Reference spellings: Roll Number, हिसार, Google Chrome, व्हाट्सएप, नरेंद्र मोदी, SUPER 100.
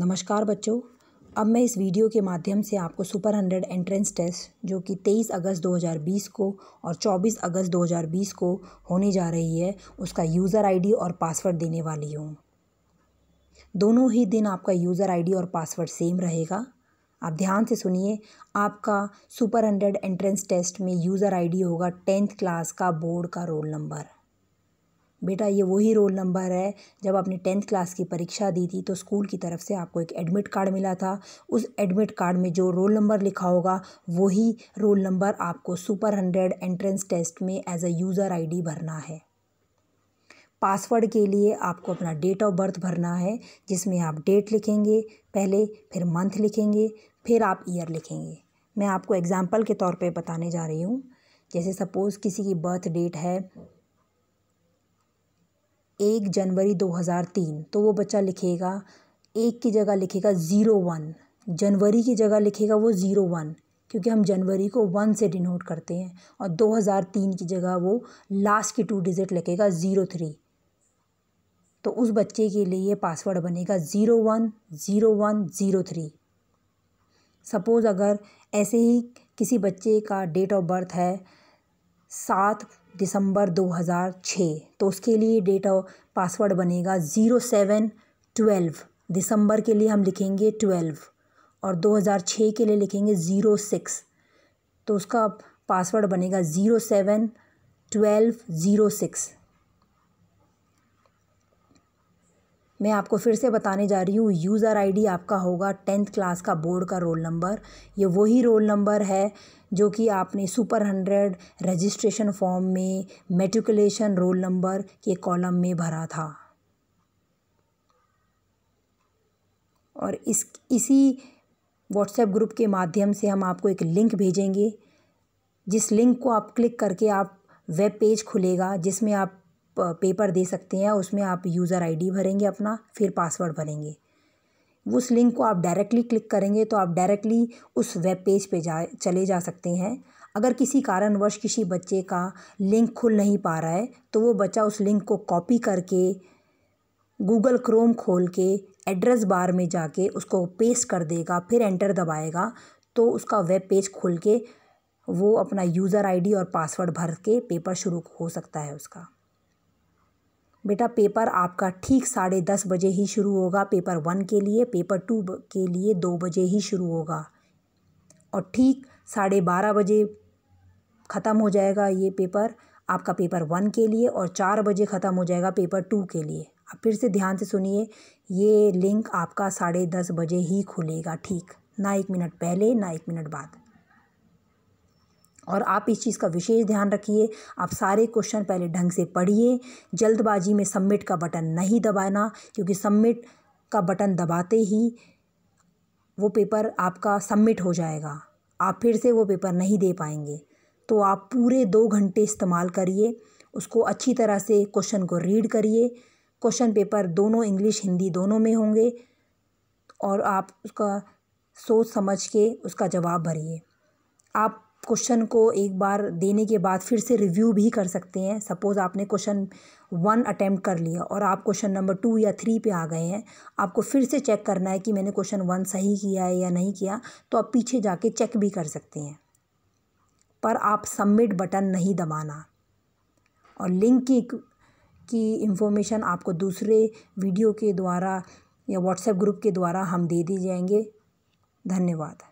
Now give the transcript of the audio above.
नमस्कार बच्चों, अब मैं इस वीडियो के माध्यम से आपको सुपर 100 एंट्रेंस टेस्ट जो कि 23 अगस्त 2020 को और 24 अगस्त 2020 को होने जा रही है उसका यूज़र आईडी और पासवर्ड देने वाली हूँ। दोनों ही दिन आपका यूज़र आईडी और पासवर्ड सेम रहेगा। आप ध्यान से सुनिए। आपका सुपर 100 एंट्रेंस टेस्ट में यूज़र आईडी होगा 10th क्लास का बोर्ड का रोल नंबर। बेटा, ये वही रोल नंबर है जब आपने 10th क्लास की परीक्षा दी थी तो स्कूल की तरफ से आपको एक एडमिट कार्ड मिला था। उस एडमिट कार्ड में जो रोल नंबर लिखा होगा वही रोल नंबर आपको सुपर 100 एंट्रेंस टेस्ट में एज अ यूज़र आईडी भरना है। पासवर्ड के लिए आपको अपना डेट ऑफ बर्थ भरना है, जिसमें आप डेट लिखेंगे पहले, फिर मंथ लिखेंगे, फिर आप ईयर लिखेंगे। मैं आपको एग्ज़ाम्पल के तौर पर बताने जा रही हूँ। जैसे सपोज़ किसी की बर्थ डेट है 1 जनवरी 2003, तो वो बच्चा लिखेगा 1 की जगह लिखेगा 01, जनवरी की जगह लिखेगा वो 01, क्योंकि हम जनवरी को 1 से डिनोट करते हैं। और 2003 की जगह वो लास्ट की 2 डिजिट लिखेगा 03। तो उस बच्चे के लिए पासवर्ड बनेगा 010103। सपोज़ अगर ऐसे ही किसी बच्चे का डेट ऑफ बर्थ है 7 दिसंबर 2006, तो उसके लिए डेट ऑफ पासवर्ड बनेगा 0712। दिसंबर के लिए हम लिखेंगे 12 और 2006 के लिए लिखेंगे 06, तो उसका पासवर्ड बनेगा 071206। मैं आपको फिर से बताने जा रही हूँ, यूज़र आईडी आपका होगा 10th क्लास का बोर्ड का रोल नंबर। ये वही रोल नंबर है जो कि आपने सुपर 100 रजिस्ट्रेशन फॉर्म में मेट्रिकुलेशन रोल नंबर के कॉलम में भरा था। और इसी व्हाट्सएप ग्रुप के माध्यम से हम आपको एक लिंक भेजेंगे, जिस लिंक को आप क्लिक करके आप वेब पेज खुलेगा जिसमें आप पेपर दे सकते हैं। उसमें आप यूज़र आईडी भरेंगे अपना, फिर पासवर्ड भरेंगे। उस लिंक को आप डायरेक्टली क्लिक करेंगे तो आप डायरेक्टली उस वेब पेज पे चले जा सकते हैं। अगर किसी कारणवश किसी बच्चे का लिंक खुल नहीं पा रहा है तो वो बच्चा उस लिंक को कॉपी करके गूगल क्रोम खोल के एड्रेस बार में जाके उसको पेस्ट कर देगा, फिर एंटर दबाएगा तो उसका वेब पेज खुल के वो अपना यूज़र आईडी और पासवर्ड भर के पेपर शुरू हो सकता है उसका। बेटा, पेपर आपका ठीक 10:30 बजे ही शुरू होगा पेपर 1 के लिए, पेपर 2 के लिए 2 बजे ही शुरू होगा और ठीक 12:30 बजे ख़त्म हो जाएगा ये पेपर आपका पेपर 1 के लिए और 4 बजे ख़त्म हो जाएगा पेपर 2 के लिए। आप फिर से ध्यान से सुनिए, ये लिंक आपका 10:30 बजे ही खुलेगा, ठीक ना 1 मिनट पहले ना 1 मिनट बाद। और आप इस चीज़ का विशेष ध्यान रखिए, आप सारे क्वेश्चन पहले ढंग से पढ़िए। जल्दबाजी में सबमिट का बटन नहीं दबाना, क्योंकि सबमिट का बटन दबाते ही वो पेपर आपका सबमिट हो जाएगा, आप फिर से वो पेपर नहीं दे पाएंगे। तो आप पूरे 2 घंटे इस्तेमाल करिए, उसको अच्छी तरह से क्वेश्चन को रीड करिए। क्वेश्चन पेपर दोनों इंग्लिश हिंदी दोनों में होंगे और आप उसका सोच समझ के उसका जवाब भरिए। आप क्वेश्चन को एक बार देने के बाद फिर से रिव्यू भी कर सकते हैं। सपोज़ आपने क्वेश्चन 1 अटैम्प्ट कर लिया और आप क्वेश्चन नंबर 2 या 3 पे आ गए हैं, आपको फिर से चेक करना है कि मैंने क्वेश्चन 1 सही किया है या नहीं किया, तो आप पीछे जाके चेक भी कर सकते हैं। पर आप सबमिट बटन नहीं दबाना। और लिंक की इंफॉर्मेशन आपको दूसरे वीडियो के द्वारा या व्हाट्सएप ग्रुप के द्वारा हम दे जाएंगे। धन्यवाद।